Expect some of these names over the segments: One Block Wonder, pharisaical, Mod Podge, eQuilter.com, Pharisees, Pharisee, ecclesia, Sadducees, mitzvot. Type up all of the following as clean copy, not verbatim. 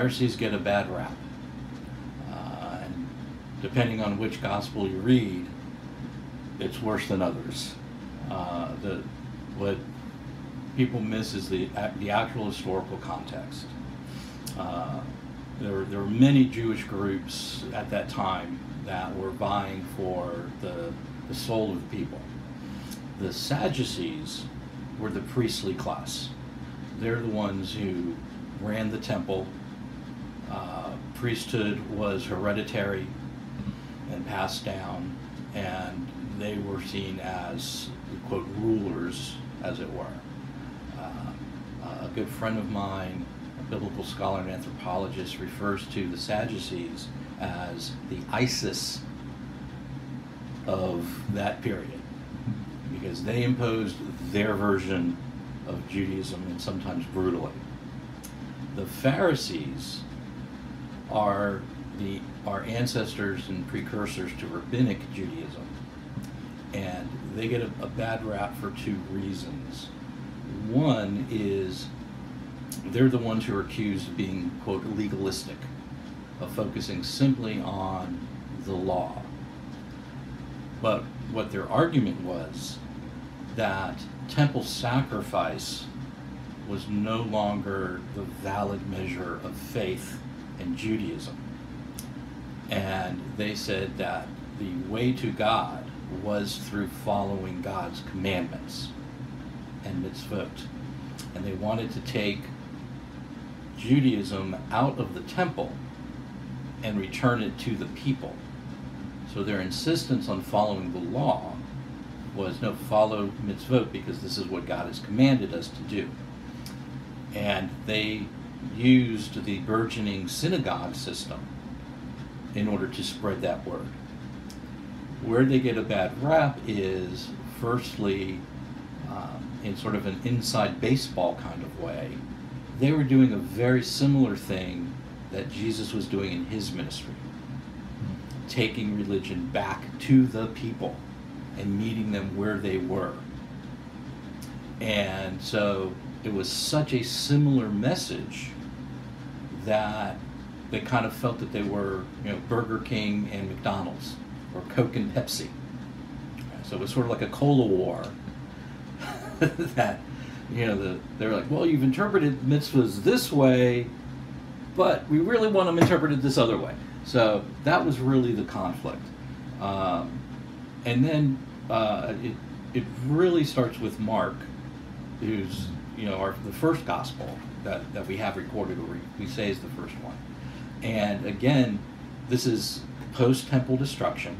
Pharisees get a bad rap. And depending on which gospel you read, it's worse than others. What people miss is the actual historical context. There were many Jewish groups at that time that were vying for the soul of the people. The Sadducees were the priestly class. They're the ones who ran the temple. Priesthood was hereditary and passed down, and they were seen as, quote, rulers, as it were. A good friend of mine, a biblical scholar and anthropologist, refers to the Sadducees as the ISIS of that period, because they imposed their version of Judaism, and sometimes brutally. The Pharisees are our ancestors and precursors to rabbinic Judaism, and they get a bad rap for two reasons. One is they're the ones who are accused of being, quote, legalistic, of focusing simply on the law. But what their argument was that temple sacrifice was no longer the valid measure of faith in Judaism. And they said that the way to God was through following God's commandments and mitzvot. And they wanted to take Judaism out of the temple and return it to the people. So their insistence on following the law was, no, follow mitzvot, because this is what God has commanded us to do. And they used the burgeoning synagogue system in order to spread that word. Where they get a bad rap is, firstly, in sort of an inside baseball kind of way, they were doing a very similar thing that Jesus was doing in his ministry, taking religion back to the people and meeting them where they were. And so it was such a similar message that they kind of felt that they were, you know, Burger King and McDonald's, or Coke and Pepsi. So it was sort of like a cola war that, you know, they're like, well, you've interpreted mitzvahs this way, but we really want them interpreted this other way. So that was really the conflict. And then it really starts with Mark, who's, you know, the first gospel that we have recorded, or we say is the first one. And again, this is post-temple destruction.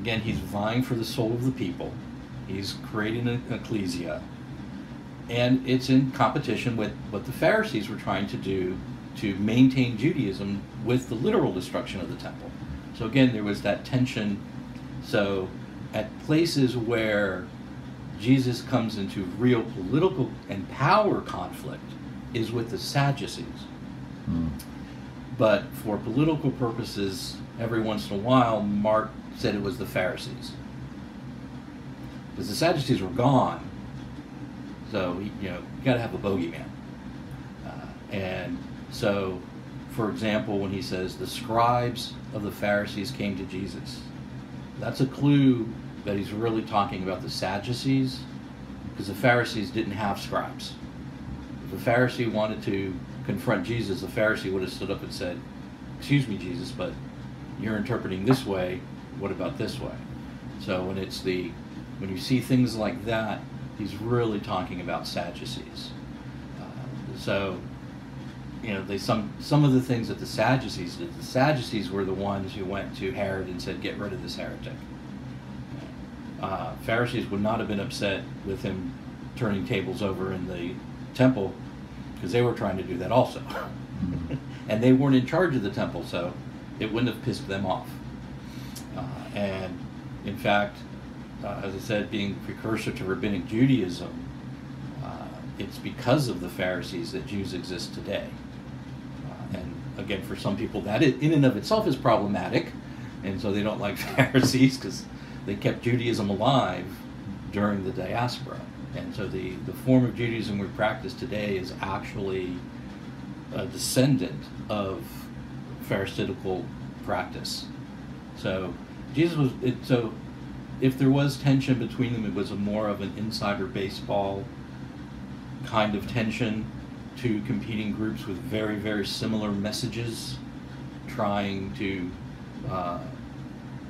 Again, he's vying for the soul of the people. He's creating an ecclesia. And it's in competition with what the Pharisees were trying to do to maintain Judaism with the literal destruction of the temple. So again, there was that tension. So at places where Jesus comes into real political and power conflict is with the Sadducees. Mm. But for political purposes, every once in a while, Mark said it was the Pharisees, because the Sadducees were gone. So, you know, you got to have a bogeyman. And so, for example, when he says the scribes of the Pharisees came to Jesus, that's a clue that he's really talking about the Sadducees, because the Pharisees didn't have scribes. If a Pharisee wanted to confront Jesus, the Pharisee would have stood up and said, excuse me, Jesus, but you're interpreting this way, what about this way? So when you see things like that, he's really talking about Sadducees. So, you know, some of the things that the Sadducees did, the Sadducees were the ones who went to Herod and said, get rid of this heretic. Pharisees would not have been upset with him turning tables over in the temple, because they were trying to do that also. And they weren't in charge of the temple, so it wouldn't have pissed them off. And in fact, as I said, being precursor to rabbinic Judaism, it's because of the Pharisees that Jews exist today. And again, for some people, that in and of itself is problematic, and so they don't like Pharisees because they kept Judaism alive during the diaspora. And so the form of Judaism we practice today is actually a descendant of pharisaical practice. So Jesus was, so if there was tension between them, it was more of an insider baseball kind of tension, to competing groups with very, very similar messages, trying to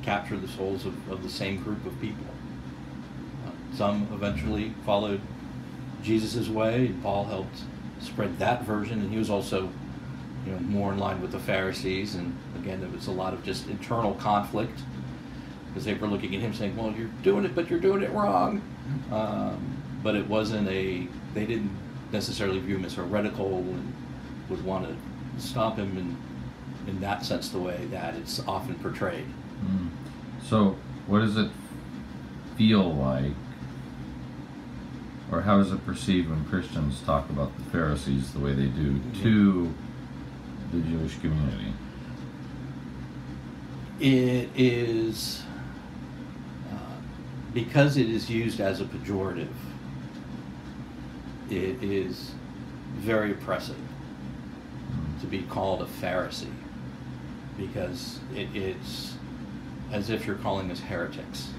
capture the souls of the same group of people. Some eventually followed Jesus's way, and Paul helped spread that version, and he was also, you know, more in line with the Pharisees, and again, there was a lot of just internal conflict, because they were looking at him saying, well, you're doing it, but you're doing it wrong. But it wasn't a, they didn't necessarily view him as heretical and would want to stop him in that sense, the way that it's often portrayed. Mm. So what does it feel like, or how is it perceived when Christians talk about the Pharisees the way they do to the Jewish community? It is, because it is used as a pejorative, it is very oppressive to be called a Pharisee, because it's as if you're calling us heretics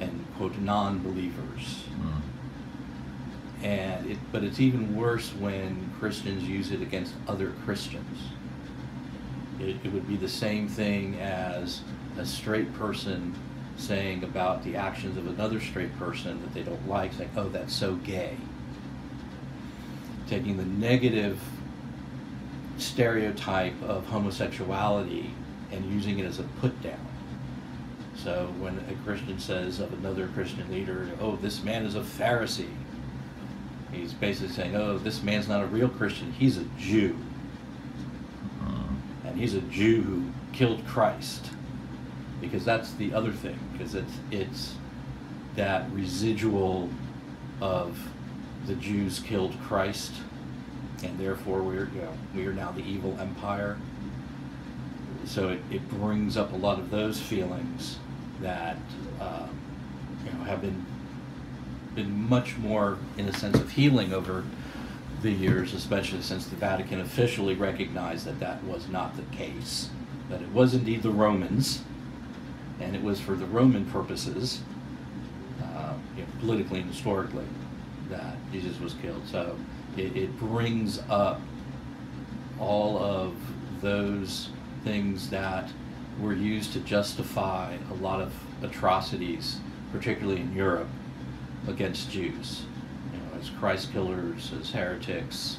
and, quote, non-believers. Mm. And but it's even worse when Christians use it against other Christians. It would be the same thing as a straight person saying about the actions of another straight person that they don't like, saying, oh, that's so gay. Taking the negative stereotype of homosexuality and using it as a put-down. So when a Christian says of another Christian leader, oh, this man is a Pharisee, he's basically saying, oh, this man's not a real Christian, he's a Jew. And he's a Jew who killed Christ. Because that's the other thing, because it's that residual of the Jews killed Christ, and therefore we are now the evil empire. So it brings up a lot of those feelings that have been much more, in a sense, of healing over the years, especially since the Vatican officially recognized that that was not the case, that it was indeed the Romans, and it was for the Roman purposes, politically and historically, that Jesus was killed. So it brings up all of those things that were used to justify a lot of atrocities, particularly in Europe, against Jews, you know, as Christ killers, as heretics,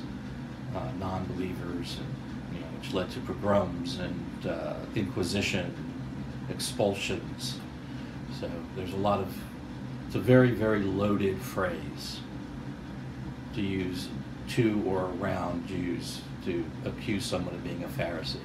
non-believers, and, you know, which led to pogroms and Inquisition, expulsions. So there's a lot of, it's a very, very loaded phrase to use to or around Jews to accuse someone of being a Pharisee.